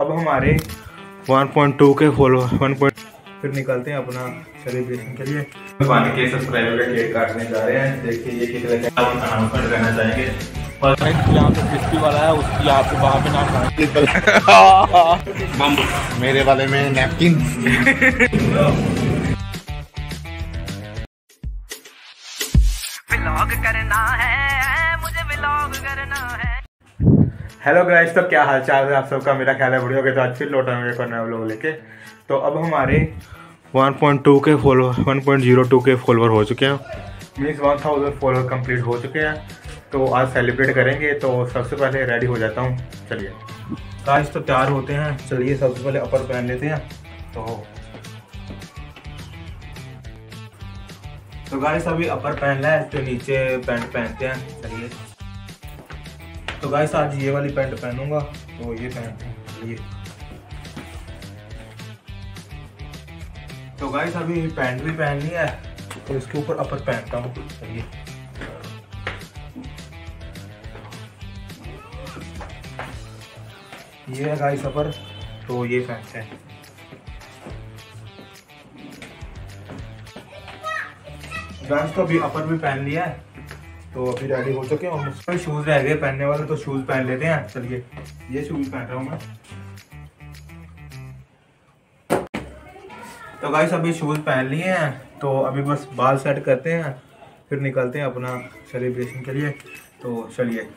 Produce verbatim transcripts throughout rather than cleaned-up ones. अब हमारे one point two के फॉलोअर वन पॉइंट फिर निकालते हैं अपना सेलिब्रेशन के लिए। भगवान के सब्सक्राइबर का केक काटने जा रहे हैं। देखिए ये कितने का अनाउंसमेंट करना चाहेंगे। यहाँ पे किसकी वाला है उसकी आपको वहाँ पे नाम निकल मेरे वाले में नैपकिन करना है मुझे व्लॉग करना है। हेलो गाइस, तो क्या हाल चाल है आप सबका। मेरा ख्याल है बढ़िया। तो आज फिर लौटा मेरे को नया व्लॉग लेके। तो अब हमारे वन पॉइंट टू के follower one point zero two के फॉलोअर हो चुके हैं, means one thousand follower complete हो चुके हैं। तो आज सेलिब्रेट करेंगे। तो सबसे पहले रेडी हो जाता हूँ। चलिए गाइस, तो तैयार होते हैं। चलिए सबसे पहले अपर पहन लेते हैं। तो तो गाइस अभी अपर पहन लिया है, इसके नीचे पैंट पहनते हैं। चलिए तो गाइस आज ये वाली पैंट पहनूंगा। तो ये पहनते हैं ये। तो गाइस अभी पैंट भी पहन ली है, तो इसके ऊपर अपर पहनता हूँ। चलिए ये है गाइस अपर, तो ये पहनते हैं। गाइस तो अभी अपर भी पहन लिया है, तो अभी रेडी हो चुके हैं। और शूज़ रह गए पहनने वाले, तो शूज़ पहन लेते हैं। चलिए ये शूज़ पहन रहा हूँ मैं। तो गाइस अभी शूज़ पहन लिए हैं, तो अभी बस बाल सेट करते हैं, फिर निकलते हैं अपना सेलिब्रेशन के लिए। तो चलिए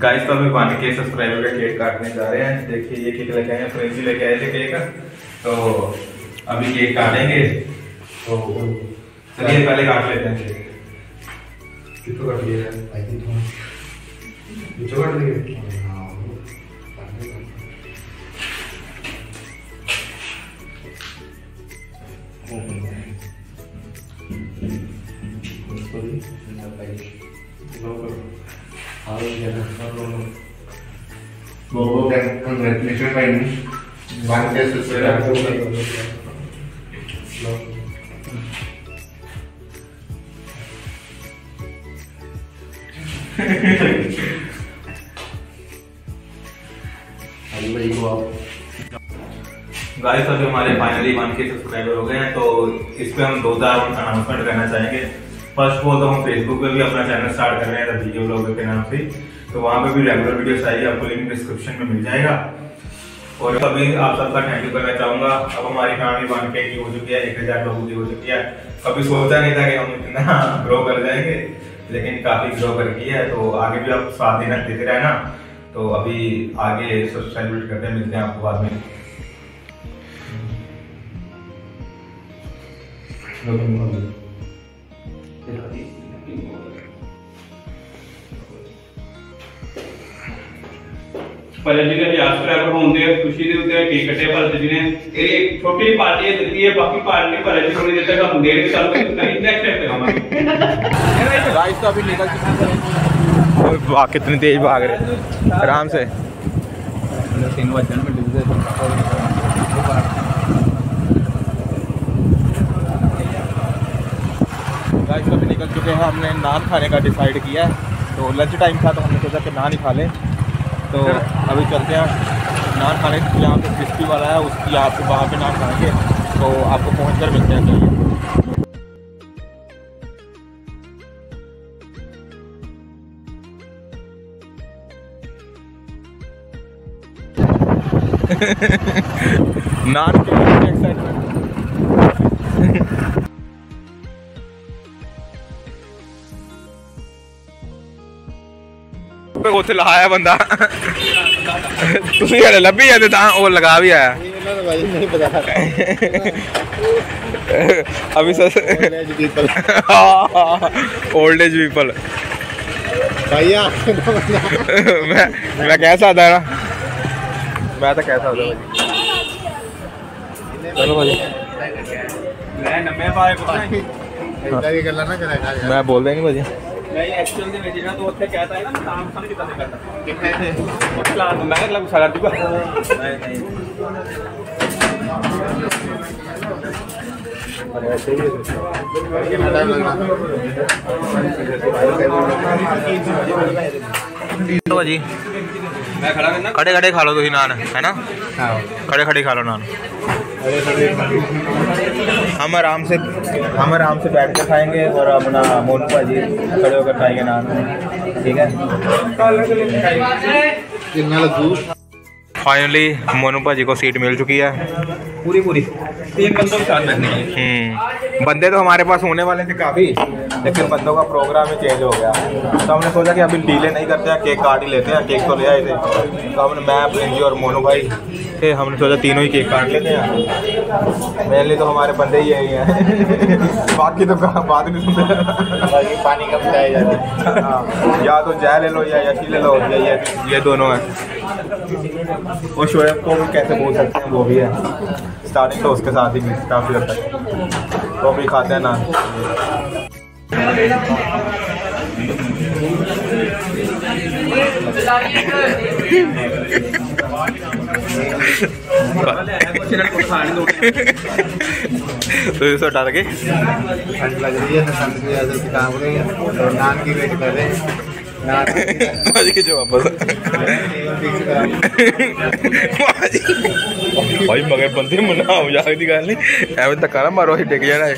गाइस, तो अभी वन के सब्सक्राइबर का केक काटने जा रहे हैं। देखिए ये केक लेके आए हैं, फ्रेंजी लेके आए थे केक। तो अभी केक काटेंगे। तो चलिए पहले काट लेते हैं केक। किसको काट लिया है? आई थिंक मुझे काट लिया। हाँ ये वो वो कंग्रेचुलेशन भाई वन के गाइस अभी हमारे फाइनली वन के सब्सक्राइबर हो गए हैं। तो इस पे हम दो चार अनाउंसमेंट करना चाहेंगे। फर्स्ट वो तो हम फेसबुक पे भी अपना चैनल स्टार्ट कर रहे हैं वीडियो व्लॉगर के नाम से। तो वहाँ पे भी रेगुलर वीडियोस आएगी, आपको लिंक डिस्क्रिप्शन में मिल जाएगा। और अभी आप सबका थैंक यू करना चाहूँगा। अब हमारी फैमिली वन के की हो चुकी है, एक हज़ार लोगों की हो चुकी है। कभी सोचा नहीं था कि हम इतना ग्रो कर जाएंगे, लेकिन काफ़ी ग्रो कर गई है। तो आगे भी आप साथ देना देते रहना। तो अभी आगे सब सेलिब्रेट करते हैं, मिलते हैं आपको बाद में। ਪਰ ਜਿਹੜੇ ਯਾਦ ਸਬਸਕ੍ਰਾਈਬਰ ਹੁੰਦੇ ਆ ਖੁਸ਼ੀ ਦੇ ਉੱਤੇ ਕੇਕ ਕੱਟੇ, ਪਰ ਜਿਹੜੇ ਇਹ ਇੱਕ ਛੋਟੀ ਪਾਰਟੀ ਦਿੱਤੀ ਹੈ, ਬਾਕੀ ਪਾਰਟੀ ਪਰ ਅਜੇ ਕੋਈ ਦਿੱਤਾ ਤਾਂ ਹੁੰਦੇ ਨੇ। ਕੱਲ ਨੂੰ ਨਹੀਂ ਨੈਕਸਟ ਟਾਈਮ ਤੇ ਆਵਾਂਗੇ। ਗਾਇਸ ਤਾਂ ਅਭੀ ਨਿਕਲ ਚੁੱਕੇ हैं। वाह कितनी तेज भाग रहे, आराम से तीन बजन में डूब गए। गाइस अभी निकल चुके हैं। हमने नान खाने का डिसाइड किया है, तो लंच टाइम था, तो हमने सोचा कि नान ही खा लें। तो अभी चलते हैं नान खाने। यहाँ पे क्रिस्पी वाला है, उसकी आपको वहाँ पे नान खाएंगे। तो आपको पहुँच कर मिलते हैं। चलिए नान के एक्साइटमेंट उसे लाया बंदा तुसी हले लभी जाते ता और लगा भी आया। नहीं पता अभी ओल्ड एज पीपल भैया मैं मैं कैसा था ना, मैं तो कैसा था भाई। चलो भाई मैं नब्बे पाए भाई ऐसा ही करला ना करेगा। मैं बोल देंगे भाई नहीं एक्चुअल में जेड़ा तो उथे कहता है ना नाम खाने कितना करता कितने थे उसला मैं मतलब सारा दुबा नहीं नहीं जी खड़े खड़े खा लो तुम नान, है ना? खड़े खड़े खा लो नान। हम आराम से हम आराम से बैठ कर खाएंगे और अपना मोनू भाजी खड़े होकर खाएंगे नान, ठीक है। फाइनली मोनू भाजी को सीट मिल चुकी है पूरी पूरी तीन बंदों के साथ बैठने की। बंदे तो हमारे पास होने वाले थे काफ़ी, लेकिन बंदों का प्रोग्राम ही चेंज हो गया, तो हमने सोचा कि अभी डीले नहीं करते हैं, केक काट ही लेते हैं। केक तो ले आए थे, तो हमने मैं प्रिंजी और मोनू भाई थे, हमने सोचा तीनों ही केक काट लेते हैं। मेनली तो हमारे बंदे ही यही हैं बाकी तो बात नहीं सुनते, पानी कम जाए जाते हैं, या तो जय ले लो या यशी ले लो, या ये दोनों हैं। और शोएब को भी कैसे बोल सकते हैं, वो भी है स्टार्टिंग तो उसके साथ ही काफ़ी हद तक, तो भी खाते हैं ना। तो डर के लग रही है, नान की वेट कर रहे हैं मगर बंदे मुना मजाक की गल नहीं, एवं धक्का ना मारो, अं टेक जाना है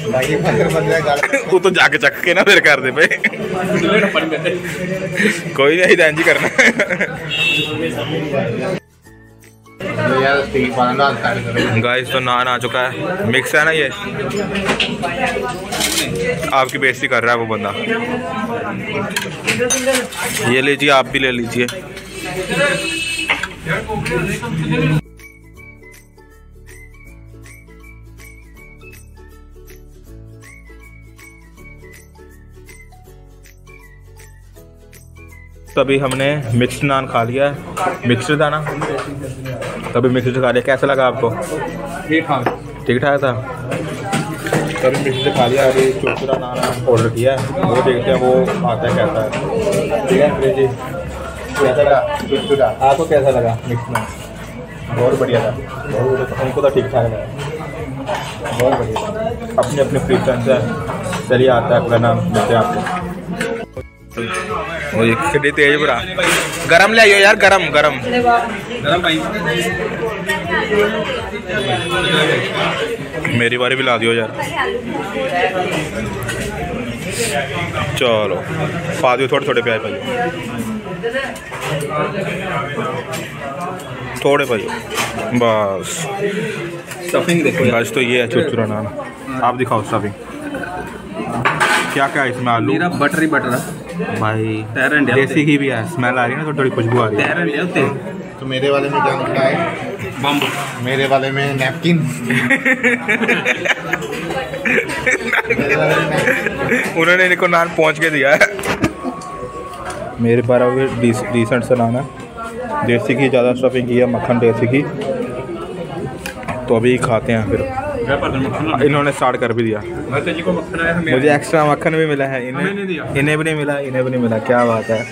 वो तो जाके चक के ना फिर कर दे पे कोई नहीं, इंज करना। गाइस तो नान आ चुका है, मिक्स है ना, ये आपकी बेइज्जती कर रहा है वो बंदा। ये लीजिए, आप भी ले लीजिए। तभी हमने मिक्स्ड नान खा लिया है, मिक्स्ड था ना, तभी मिक्स्ड खा लिया। कैसा लगा आपको? ठीक ठाक, ठीक ठाक था। तभी मिक्स्ड खा लिया, अभी चुरचुरा नान ऑर्डर किया है, वो देखते हैं वो आता है कैसा है। ठीक है फिर जी, कैसा लगा चुरचुरा आपको? कैसा लगा मिक्स्ड नान? बहुत बढ़िया था, बहुत हमको तो ठीक ठाक लगा, बहुत बढ़िया। अपने अपने प्रेफरेंस है। चलिए आता है अपना नाम, मिलते हैं आपको। तेज तेजपुरा गरम ले आइयो यार, गरम गरम गरम भाई, मेरी बारी भी ला दियो यार। चलो पा दियो थोड़े थोड़े प्याज भाई, थोड़े भाई बस। स्टफिंग देखो आज तो ये है चुरचुरा नान, आप दिखाओ स्टफिंग क्या क्या है इसमें। आलू मेरा बटर ही बटर भाई, देसी घी भी है। स्मेल आ रही है ना, थोड़ी थोड़ी खुशबू आ रही है। तो मेरे वाले में जान क्या है, बम मेरे वाले में नैपकिन उन्होंने इनको नान पहुंच के दिया है। मेरे बारह बजे डिसेंट सा नान है, देसी घी ज़्यादा स्टफिंग की है, मक्खन देसी घी। तो अभी खाते हैं फिर, इन्होंने स्टार्ट कर भी दिया। मुझे एक्स्ट्रा मक्खन भी मिला है, इन्हें इन्हें भी नहीं मिला, इन्हें भी नहीं मिला। क्या बात है,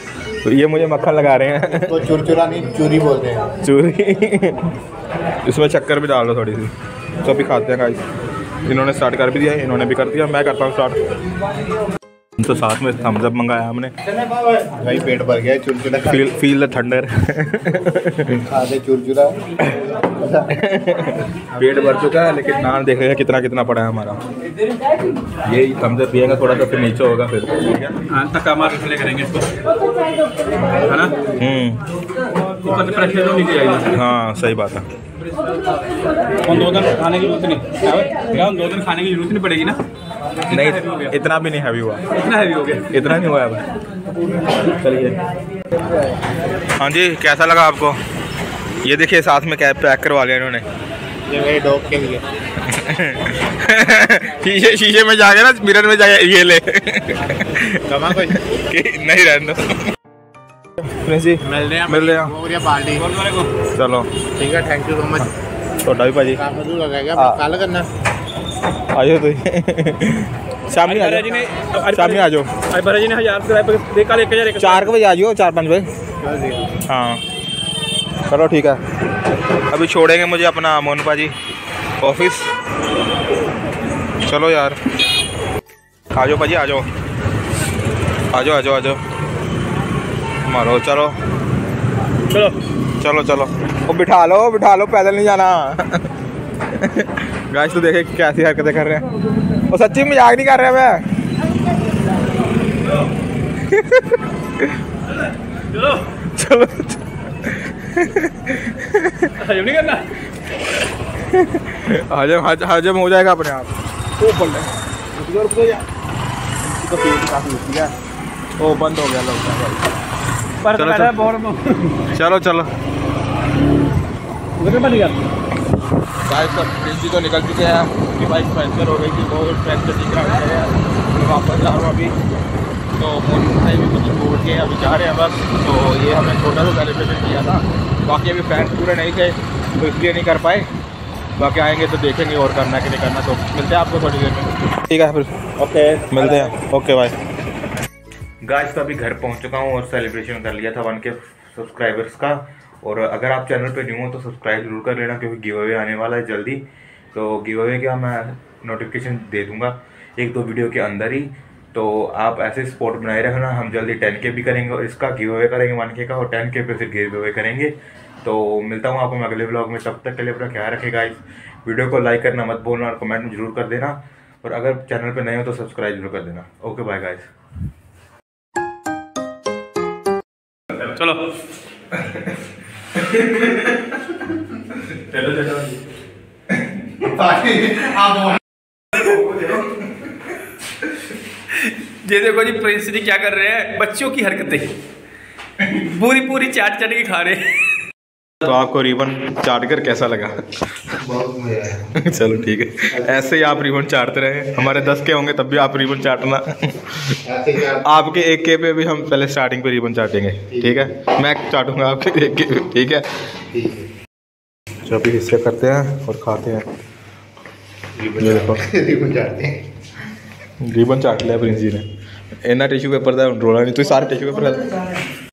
तो ये मुझे मक्खन लगा रहे हैं। तो चुरचुरा नहीं चूरी बोलते हैं, चूरी। इसमें शक्कर भी डाल दो थोड़ी सी, तो भी खाते हैं गाइस। इन्होंने स्टार्ट कर भी दिया, इन्होंने भी कर दिया, मैं करता हूँ स्टार्ट। तो साथ में थम्स अप मंगाया हमने भाई, पेट भर गया। चुरचुरा फील फील द थंडर चुरचुरा पेट भर चुका है, लेकिन नान देखेगा कितना कितना पड़ा है हमारा। ये थम्स अप पिएगा थोड़ा सा, फिर नीचे होगा, फिर तक हमारे इसलिए करेंगे इसको, है ना। ऊपर प्रेशर तो नीचे आएगा। हाँ सही बात है, दो दिन खाने की जरूरत नहीं, दो दिन खाने की जरूरत नहीं पड़ेगी ना। नहीं इतना भी नहीं हैवी हुआ, इतना हैवी हो गया, इतना नहीं हुआ अब। चलिए हाँ जी, कैसा लगा आपको? ये देखिए साथ में कैब पैक करवा लिया इन्होंने, ये मेरे डॉग के लिए शीशे शीशे में जाके ना, मिरर में जाके ये ले कमा कोई नहीं रहने। जी मिल रहे हैं, मिल रहे हैं पार्टी। चलो ठीक है, थैंक यू सो मच। छोटा भी भाजी कल करना आ जाओ, तुम शाम ही आ जाओ, शाम ही आ जाओ। अरे जी ने हजार चार बजे आ जाओ, चार पाँच बजे। हाँ चलो ठीक है, अभी छोड़ेंगे मुझे अपना मोनू भाजी ऑफिस। चलो यार आ जाओ भाजी आ जाओ आ जाओ आ जाओ आ जाओ मारो चलो चलो चलो चलो वो बिठा लो बिठा लो पैदल नहीं जाना। गाइस तो देखे कैसी हरकतें कर रहे हैं और सच्ची मजाक नहीं कर रहे मैं। चलो चलो नहीं करना हजम हजम हो जाएगा अपने आप। ओ बंद है रुक गया तो पेट काफी रुक गया। ओ बंद हो गया पर चलो, बहुत चलो चलो गाइस तो निकल चुके हैं। बाइक फ्रैक्चर हो गई थी बहुत फ्रैक्चर दिख रहा है वापस जा रहा हूँ अभी तो मोर्निंग से भी कुछ छोड़ के अभी जा रहे हैं बस। तो ये हमने छोटा सा सेलिब्रेशन किया था बाकी अभी फ्रेंड्स पूरे नहीं थे तो इसलिए नहीं कर पाए। बाकी आएंगे तो देखेंगे और करना कि नहीं करना। तो मिलते हैं आपको थोड़ी देर में ठीक है फिर ओके मिलते हैं ओके बाय। गाइस तो अभी घर पहुंच चुका हूं और सेलिब्रेशन कर लिया था वन के सब्सक्राइबर्स का। और अगर आप चैनल पे न्यू हो तो सब्सक्राइब जरूर कर लेना क्योंकि गिव अवे आने वाला है जल्दी। तो गिव अवे का मैं नोटिफिकेशन दे दूँगा एक दो वीडियो के अंदर ही। तो आप ऐसे सपोर्ट बनाए रखना। हम जल्दी टेन के भी करेंगे और इसका गिव अवे करेंगे वन के का और टेन के पे फिर गिव अवे करेंगे। तो मिलता हूँ आपको मैं अगले ब्लॉग में। तब तक के लिए अपना ख्याल रखेगा। इस वीडियो को लाइक करना मत भूलना और कमेंट में जरूर कर देना। और अगर चैनल पे नए हो तो सब्सक्राइब जरूर कर देना। ओके बाय गाइस चलो चलो चलो पानी आप ये देखो जी प्रिंस जी क्या कर रहे हैं बच्चों की हरकतें पूरी पूरी चाट चाट के खा रहे हैं। तो आपको रिबन चाट कर कैसा लगा? बहुत मजा आया। चलो ठीक है ऐसे ही आप रिबन चाटते रहे। हमारे दस के होंगे तब भी आप रिबन चाटना। आपके एक के पे भी हम पहले स्टार्टिंग पे रिबन चाटेंगे ठीक है। मैं चाटूंगा आपके एक के पे ठीक है। चलो अभी हिस्से करते हैं और खाते हैं रिबन चाटते हैं। रिबन चाट लिया प्रिंस जी ने। इन्ना टिश्यू पेपर था रोला नहीं तो सारे टिश्यू पेपर